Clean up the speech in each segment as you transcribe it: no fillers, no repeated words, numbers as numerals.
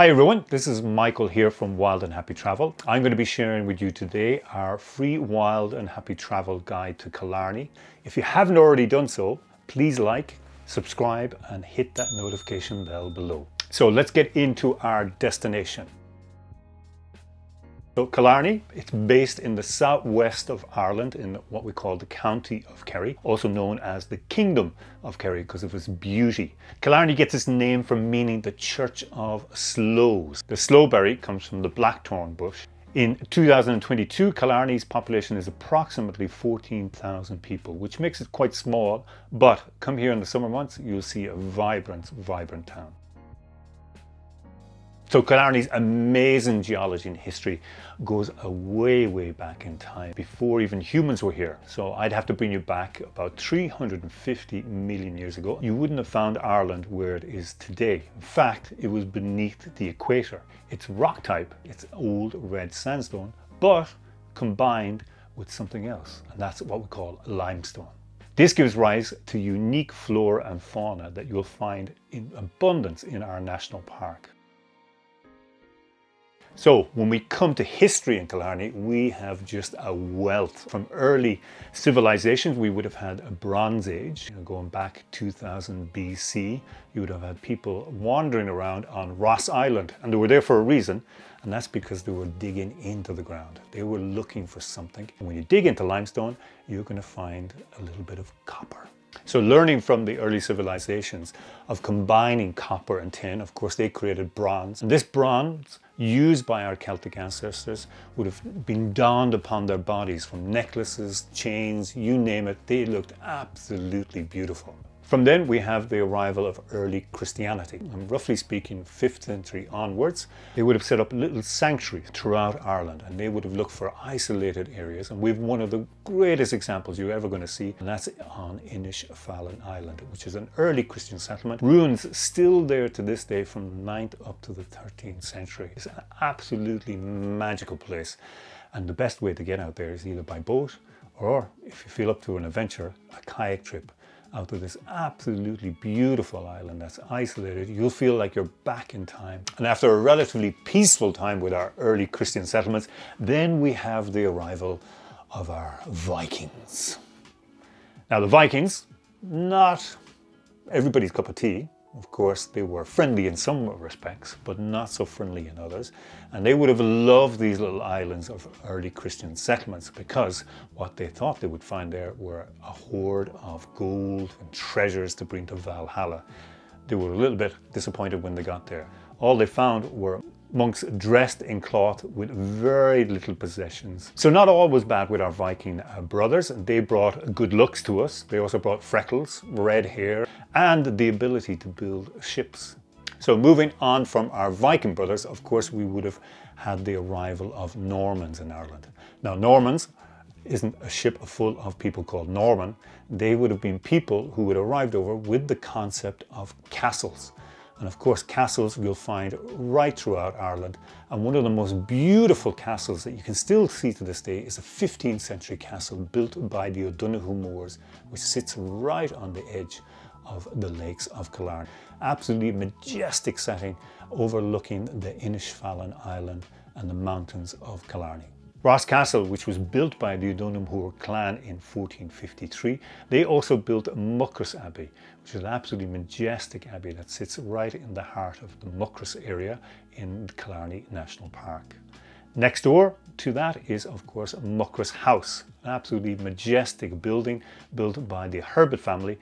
Hi everyone, this is Michael here from Wild and Happy Travel. I'm going to be sharing with you today our free Wild and Happy Travel guide to Killarney. If you haven't already done so, please like, subscribe and hit that notification bell below. So let's get into our destination. So Killarney, it's based in the southwest of Ireland in what we call the County of Kerry, also known as the Kingdom of Kerry because of its beauty. Killarney gets its name from meaning the Church of Sloes. The slowberry comes from the blackthorn bush. In 2022, Killarney's population is approximately 14,000 people, which makes it quite small, but come here in the summer months, you'll see a vibrant town. So Killarney's amazing geology and history goes way back in time, before even humans were here. So I'd have to bring you back about 350 million years ago. You wouldn't have found Ireland where it is today. In fact, it was beneath the equator. Its rock type, it's old red sandstone, but combined with something else, and that's what we call limestone. This gives rise to unique flora and fauna that you'll find in abundance in our national park. So when we come to history in Killarney, we have just a wealth. From early civilizations, we would have had a Bronze Age, going back 2000 BC. You would have had people wandering around on Ross Island, and they were there for a reason, and that's because they were digging into the ground. They were looking for something. And when you dig into limestone, you're going to find a little bit of copper. So learning from the early civilizations of combining copper and tin, of course, they created bronze. And this bronze, used by our Celtic ancestors, would have been donned upon their bodies, from necklaces, chains, you name it. They looked absolutely beautiful. From then we have the arrival of early Christianity, and roughly speaking 5th century onwards, they would have set up little sanctuaries throughout Ireland, and they would have looked for isolated areas, and we have one of the greatest examples you're ever going to see, and that's on Innisfallen Island, which is an early Christian settlement. Ruins still there to this day from the 9th up to the 13th century. It's an absolutely magical place, and the best way to get out there is either by boat or, if you feel up to an adventure, a kayak trip out of this absolutely beautiful island that's isolated. You'll feel like you're back in time. And after a relatively peaceful time with our early Christian settlements, then we have the arrival of our Vikings. Now the Vikings, not everybody's cup of tea. Of course, they were friendly in some respects, but not so friendly in others. And they would have loved these little islands of early Christian settlements, because what they thought they would find there were a hoard of gold and treasures to bring to Valhalla. They were a little bit disappointed when they got there. All they found were monks dressed in cloth with very little possessions. So not all was bad with our Viking brothers. They brought good looks to us. They also brought freckles, red hair, and the ability to build ships. So moving on from our Viking brothers, of course, we would have had the arrival of Normans in Ireland. Now, Normans isn't a ship full of people called Norman. They would have been people who had arrived over with the concept of castles. And of course, castles you'll find right throughout Ireland. And one of the most beautiful castles that you can still see to this day is a 15th century castle built by the O'Donoghue Moors, which sits right on the edge of the lakes of Killarney. Absolutely majestic setting overlooking the Innisfallen Island and the mountains of Killarney. Ross Castle, which was built by the O'Donoghue Mor clan in 1453, they also built Muckross Abbey, which is an absolutely majestic abbey that sits right in the heart of the Muckross area in Killarney National Park. Next door to that is, of course, Muckross House, an absolutely majestic building built by the Herbert family.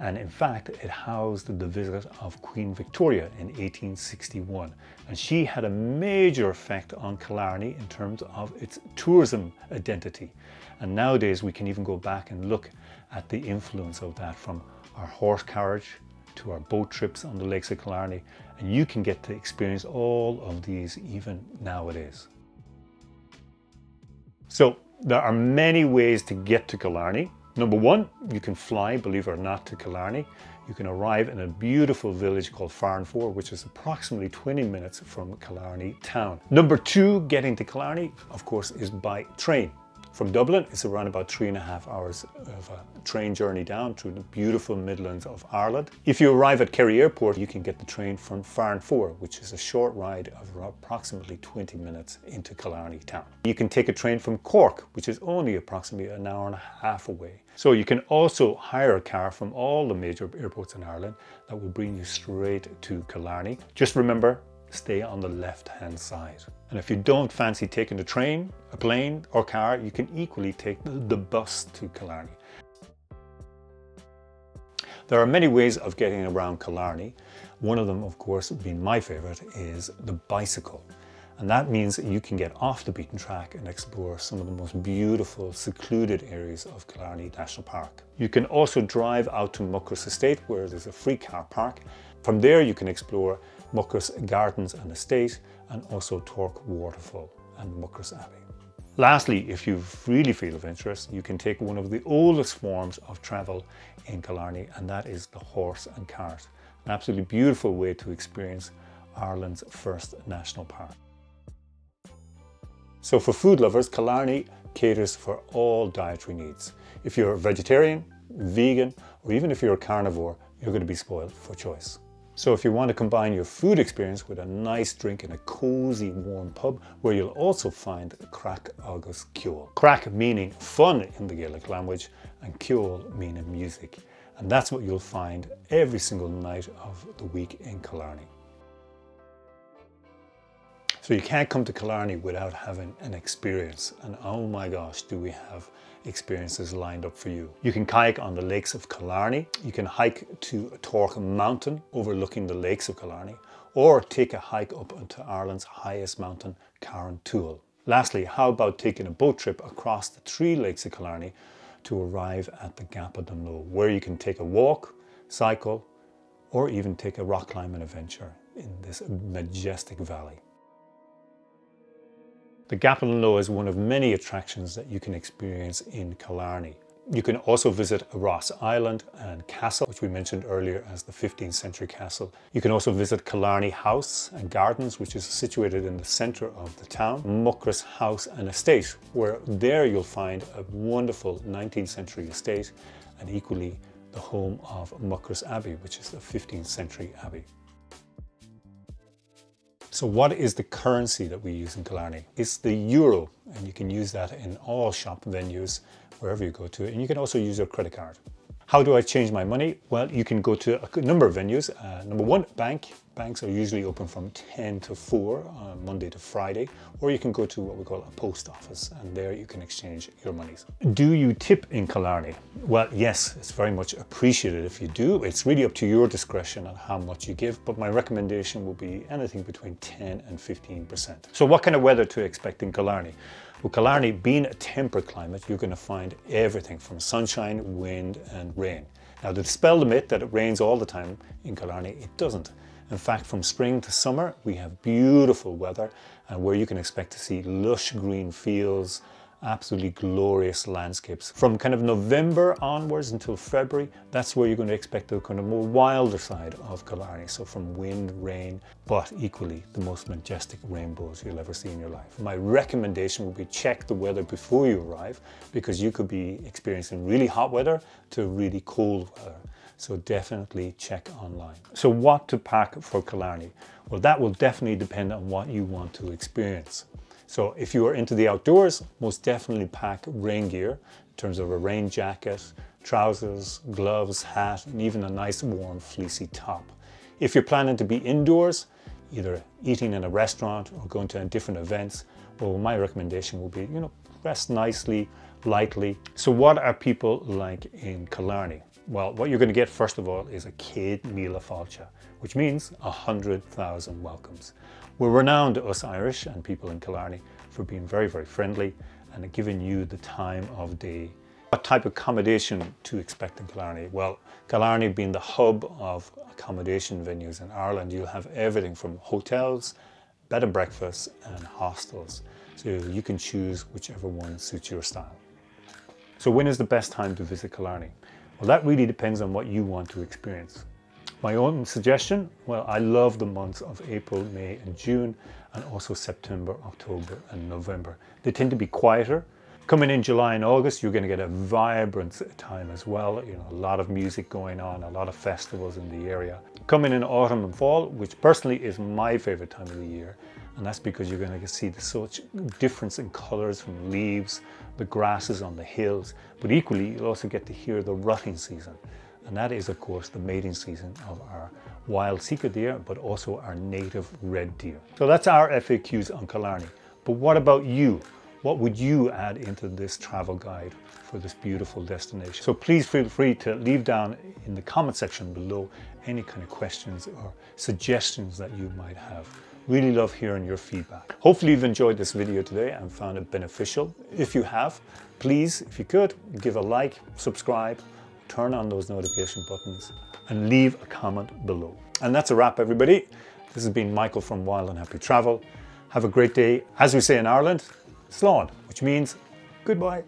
And in fact, it housed the visit of Queen Victoria in 1861. And she had a major effect on Killarney in terms of its tourism identity. And nowadays we can even go back and look at the influence of that, from our horse carriage to our boat trips on the lakes of Killarney. And you can get to experience all of these even nowadays. So there are many ways to get to Killarney. Number one, you can fly, believe it or not, to Killarney. You can arrive in a beautiful village called Farranfore, which is approximately 20 minutes from Killarney town. Number two, getting to Killarney, of course, is by train. From Dublin, it's around about 3.5 hours of a train journey down through the beautiful Midlands of Ireland. If you arrive at Kerry Airport, you can get the train from Farranfore, which is a short ride of approximately 20 minutes into Killarney town. You can take a train from Cork, which is only approximately 1.5 hours away. So you can also hire a car from all the major airports in Ireland that will bring you straight to Killarney. Just remember, stay on the left-hand side. And if you don't fancy taking the train, a plane or car, you can equally take the bus to Killarney. There are many ways of getting around Killarney. One of them, of course, being my favorite, is the bicycle. And that means you can get off the beaten track and explore some of the most beautiful, secluded areas of Killarney National Park. You can also drive out to Muckross Estate, where there's a free car park. From there, you can explore Muckross Gardens and Estate, and also Torc Waterfall and Muckross Abbey. Lastly, if you really feel of interest, you can take one of the oldest forms of travel in Killarney, and that is the horse and cart. An absolutely beautiful way to experience Ireland's first national park. So for food lovers, Killarney caters for all dietary needs. If you're a vegetarian, vegan, or even if you're a carnivore, you're going to be spoiled for choice. So if you want to combine your food experience with a nice drink in a cozy, warm pub, where you'll also find craic agus ceol. Craic meaning fun in the Gaelic language, and ceol meaning music. And that's what you'll find every single night of the week in Killarney. So you can't come to Killarney without having an experience. And oh my gosh, do we have experiences lined up for you. You can kayak on the lakes of Killarney. You can hike to Torc Mountain overlooking the lakes of Killarney, or take a hike up onto Ireland's highest mountain, Carrauntoohil. Lastly, how about taking a boat trip across the three lakes of Killarney to arrive at the Gap of the Dunloe, where you can take a walk, cycle, or even take a rock climbing adventure in this majestic valley. The Gap of the Dunloe is one of many attractions that you can experience in Killarney. You can also visit Ross Island and Castle, which we mentioned earlier as the 15th century castle. You can also visit Killarney House and Gardens, which is situated in the centre of the town. Muckross House and Estate, where there you'll find a wonderful 19th century estate, and equally the home of Muckross Abbey, which is the 15th century abbey. So what is the currency that we use in Killarney? It's the euro, and you can use that in all shop venues, wherever you go to, and you can also use your credit card. How do I change my money? Well, you can go to a number of venues. Number one, bank. Banks are usually open from 10 to 4, Monday to Friday, or you can go to what we call a post office, and there you can exchange your monies. Do you tip in Killarney? Well, yes, it's very much appreciated if you do. It's really up to your discretion on how much you give, but my recommendation will be anything between 10 and 15%. So what kind of weather to expect in Killarney? Well, Killarney being a temperate climate, you're going to find everything from sunshine, wind and rain. Now, to dispel the myth that it rains all the time in Killarney, it doesn't. In fact, from spring to summer, we have beautiful weather, and where you can expect to see lush green fields, absolutely glorious landscapes. From kind of November onwards until February, that's where you're going to expect the kind of more wilder side of Killarney. So from wind, rain, but equally the most majestic rainbows you'll ever see in your life. My recommendation would be check the weather before you arrive, because you could be experiencing really hot weather to really cold weather. So definitely check online. So what to pack for Killarney? Well, that will definitely depend on what you want to experience. So if you are into the outdoors, most definitely pack rain gear in terms of a rain jacket, trousers, gloves, hat, and even a nice warm fleecy top. If you're planning to be indoors, either eating in a restaurant or going to different events, well, my recommendation will be, you know, dress nicely, lightly. So what are people like in Killarney? Well, what you're going to get first of all is a cead míle fáilte, which means 100,000 welcomes. We're renowned, us Irish and people in Killarney, for being very, very friendly and giving you the time of day. What type of accommodation to expect in Killarney? Well, Killarney being the hub of accommodation venues in Ireland, you'll have everything from hotels, bed and breakfasts and hostels. So you can choose whichever one suits your style. So when is the best time to visit Killarney? Well, that really depends on what you want to experience. My own suggestion, well, I love the months of April, May and June, and also September, October and November. They tend to be quieter, Coming in July and August, you're going to get a vibrant time as well. You know, a lot of music going on, a lot of festivals in the area. Coming in autumn and fall, which personally is my favorite time of the year, and that's because you're going to see such difference in colors from leaves, the grasses on the hills, but equally you'll also get to hear the rutting season, and that is of course the mating season of our wild sika deer, but also our native red deer. So that's our FAQs on Killarney. But what about you? What would you add into this travel guide for this beautiful destination? So please feel free to leave down in the comment section below any kind of questions or suggestions that you might have. Really love hearing your feedback. Hopefully you've enjoyed this video today and found it beneficial. If you have, please, if you could, give a like, subscribe, turn on those notification buttons, and leave a comment below. And that's a wrap, everybody. This has been Michael from Wild and Happy Travel. Have a great day. As we say in Ireland, slán, which means goodbye.